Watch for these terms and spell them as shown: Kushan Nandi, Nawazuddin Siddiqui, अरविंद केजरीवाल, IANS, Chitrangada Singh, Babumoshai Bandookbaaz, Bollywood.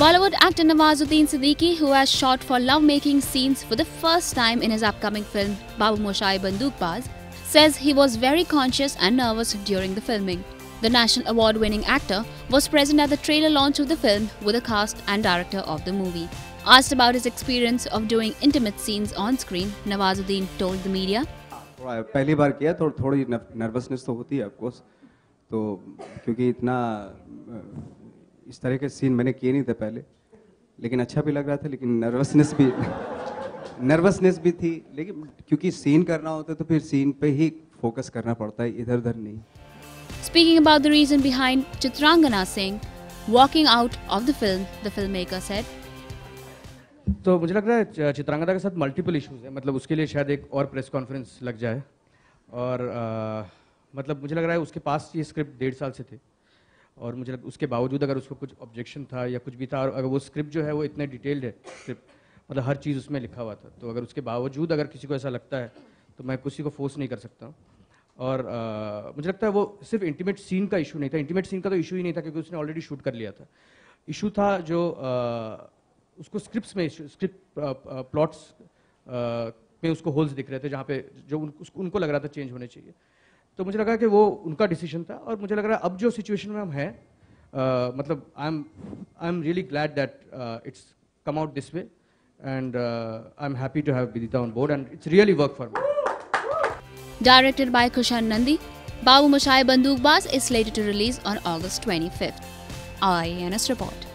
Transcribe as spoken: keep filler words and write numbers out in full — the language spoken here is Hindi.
Bollywood actor Nawazuddin Siddiqui, who has shot for love-making scenes for the first time in his upcoming film Babumoshai Bandookbaaz, says he was very conscious and nervous during the filming. The national award-winning actor was present at the trailer launch of the film with the cast and director of the movie. Asked about his experience of doing intimate scenes on screen, Nawazuddin told the media, "पहली बार किया तो थोड़ी nervousness तो होती है, of course, तो क्योंकि इतना इस तरह के सीन मैंने किए नहीं थे पहले, लेकिन अच्छा भी लग रहा था, लेकिन नर्वसनेस भी नर्वसनेस भी थी, लेकिन क्योंकि सीन करना होता है तो फिर सीन पे ही फोकस करना पड़ता है, इधर उधर नहीं." Speaking about the reason behind Chitrangada Singh walking out of the film, the filmmaker said, "तो मुझे लग रहा है चित्रांगदा के साथ मल्टीपल इश्यूज हैं, मतलब उसके लिए शायद एक और प्रेस कॉन्फ्रेंस लग जाए, और मतलब मुझे लग रहा है उसके पास ये स्क्रिप्ट डेढ़ साल से थी, और मुझे लग, उसके बावजूद अगर उसको कुछ ऑब्जेक्शन था या कुछ भी था, और अगर वो स्क्रिप्ट जो है वो इतने डिटेल्ड है, स्क्रिप्ट मतलब हर चीज़ उसमें लिखा हुआ था, तो अगर उसके बावजूद अगर किसी को ऐसा लगता है तो मैं किसी को फोर्स नहीं कर सकता हूँ, और आ, मुझे लगता है वो सिर्फ इंटीमेट सीन का इशू नहीं था, इंटीमेट सीन का तो इशू ही नहीं था क्योंकि उसने ऑलरेडी शूट कर लिया था, इशू था जो आ, उसको स्क्रिप्ट्स में स्क्रिप्ट प्लॉट्स में उसको होल्स दिख रहे थे जहाँ पे जो उन, उसको, उनको लग रहा था चेंज होने चाहिए, तो मुझे लगा कि वो उनका डिसीजन था, और मुझे लग रहा है अब जो सिचुएशन में हम हैं uh, मतलब I am I am really glad that it's come out this way, and I am happy to have Vidita on board, and it's really work for me." Directed by Kushan Nandi, Babumoshai Bandookbaaz is slated to release on August twenty-fifth. I A N S report.